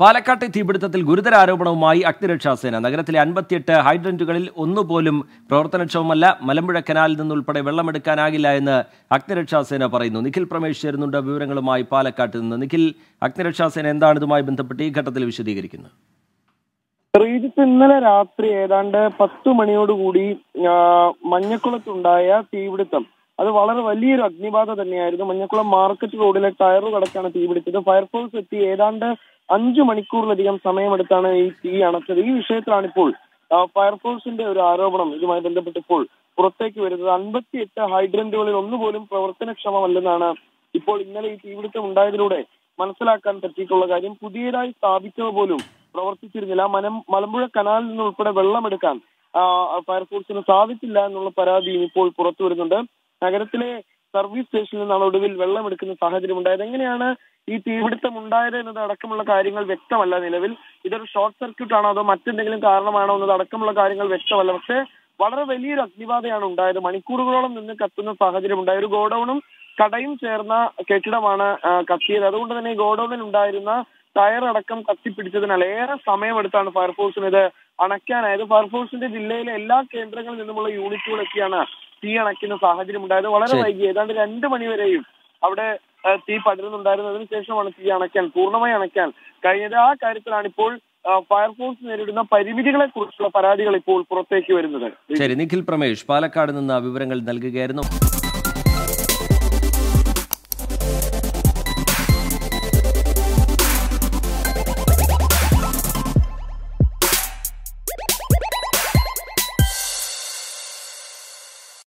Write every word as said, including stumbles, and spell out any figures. പാലക്കാട്ടെ തീപിടുത്തത്തിൽ ഗുരുതര ആരോപണവുമായി അഗ്നിരക്ഷാസേന നഗരത്തിലെ അൻപത്തിയെട്ട് ഹൈഡ്രന്റുകളിൽ ഒന്ന് പോലും പ്രവർത്തനക്ഷമമല്ല മലമ്പുഴ കനാലിൽ നിന്നുൾപ്പെടെ വെള്ളമെടുക്കാനാകില്ല എന്ന് അഗ്നിരക്ഷാസേന പറയുന്നു നിഖിൽ പ്രമേഷ് ചേരുന്നുണ്ട് വിവരങ്ങളുമായി പാലക്കാട്ടിൽ നിന്ന് നിഖിൽ അഗ്നിരക്ഷാസേന എന്താണ് ഇതുമായി ബന്ധപ്പെട്ട് ഈ ഘട്ടത്തിൽ വിശദീകരിക്കുന്നത് ശ്രീജിത്ത് ഇന്നലെ രാത്രി ഏതാണ്ട് പത്ത് മണിയോടുകൂടി മഞ്ഞക്കുളത്തുണ്ടായ തീപിടുത്തം അത് വളരെ വലിയൊരു അഗ്നിബാധ തന്നെയായിരുന്നു മഞ്ഞക്കുളം മാർക്കറ്റ് റോഡിലെ ടയർ കടക്കാണ് തീപിടിച്ചത് ഫയർഫോഴ്സ് എത്തി ഏതാണ്ട് അഞ്ചു മണിക്കൂറിലധികം സമയമെടുത്താണ് ഈ തീ അണച്ചത് ഈ വിഷയത്തിലാണ് ഇപ്പോൾ ഫയർഫോഴ്സിന്റെ ഒരു ആരോപണം ഇതുമായി ബന്ധപ്പെട്ടപ്പോൾ പുറത്തേക്ക് വരുന്നത് അൻപത്തിയെട്ട് ഹൈഡ്രന്റുകളിൽ ഒന്നുപോലും പ്രവർത്തനക്ഷമമല്ലെന്നാണ് ഇപ്പോൾ ഇന്നലെ ഈ തീപിടുത്തം ഉണ്ടായതിലൂടെ മനസ്സിലാക്കാൻ പറ്റിയിട്ടുള്ള കാര്യം പുതിയതായി സ്ഥാപിച്ചവ പോലും പ്രവർത്തിച്ചിരുന്നില്ല മനം മലമ്പുഴ കനാലിൽ നിന്നുൾപ്പെടെ വെള്ളമെടുക്കാൻ ഫയർഫോഴ്സിന് സാധിച്ചില്ല എന്നുള്ള പരാതിയും ഇപ്പോൾ പുറത്തു വരുന്നുണ്ട് നഗരത്തിലെ സർവീസ് സ്റ്റേഷനിൽ നിന്നാണ് ഒടുവിൽ വെള്ളമെടുക്കുന്ന സാഹചര്യം ഉണ്ടായത് എങ്ങനെയാണ് ഈ തീപിടുത്തം ഉണ്ടായത് എന്നത് അടക്കമുള്ള കാര്യങ്ങൾ വ്യക്തമല്ല നിലവിൽ ഇതൊരു ഷോർട്ട് സർക്യൂട്ട് ആണോ അതോ മറ്റെന്തെങ്കിലും കാരണമാണോ എന്നത് അടക്കമുള്ള കാര്യങ്ങൾ വ്യക്തമല്ല പക്ഷേ വളരെ വലിയൊരു അഗ്നിബാധയാണ് ഉണ്ടായത് മണിക്കൂറുകളോളം നിന്ന് കത്തുന്ന സാഹചര്യം ഉണ്ടായ ഒരു ഗോഡൌണും കടയും ചേർന്ന കെട്ടിടമാണ് കത്തിയത് അതുകൊണ്ട് തന്നെ ഈ ഗോഡൌണിൽ ഉണ്ടായിരുന്ന ടയർ അടക്കം കത്തിപ്പിടിച്ചതിനാൽ ഏറെ സമയമെടുത്താണ് ഫയർഫോഴ്സിന് ഇത് അണയ്ക്കാനായത് ഫയർഫോഴ്സിന്റെ ജില്ലയിലെ എല്ലാ കേന്ദ്രങ്ങളിൽ നിന്നുമുള്ള യൂണിറ്റുകൾ എത്തിയാണ് തീ അണയ്ക്കുന്ന സാഹചര്യം ഉണ്ടായത് വളരെ വൈകി ഏതാണ്ട് രണ്ട് മണിവരെയും അവിടെ തീ പടരുന്നുണ്ടായിരുന്നു അതിനുശേഷമാണ് തീ അണയ്ക്കാൻ പൂർണ്ണമായി അണയ്ക്കാൻ കഴിഞ്ഞത് ആ കാര്യത്തിലാണ് ഇപ്പോൾ ഫയർഫോഴ്സ് നേരിടുന്ന പരിമിതികളെ കുറിച്ചുള്ള പരാതികൾ ഇപ്പോൾ പുറത്തേക്ക് വരുന്നത് ശരി നിഖിൽ പ്രമേഷ് പാലക്കാട് നിന്ന് വിവരങ്ങൾ നൽകുകയായിരുന്നു